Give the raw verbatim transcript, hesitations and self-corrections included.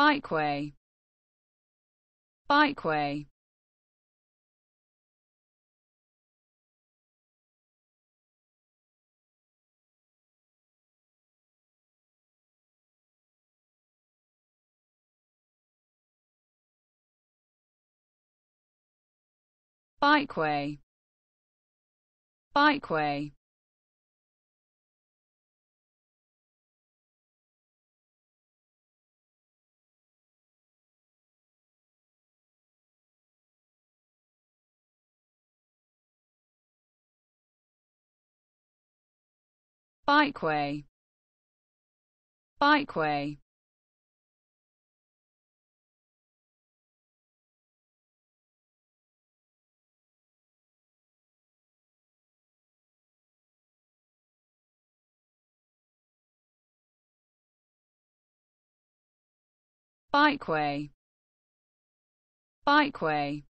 Bikeway, Bikeway. Bikeway, Bikeway. Bikeway, Bikeway. Bikeway, Bikeway.